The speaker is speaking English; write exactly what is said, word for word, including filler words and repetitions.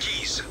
Keys.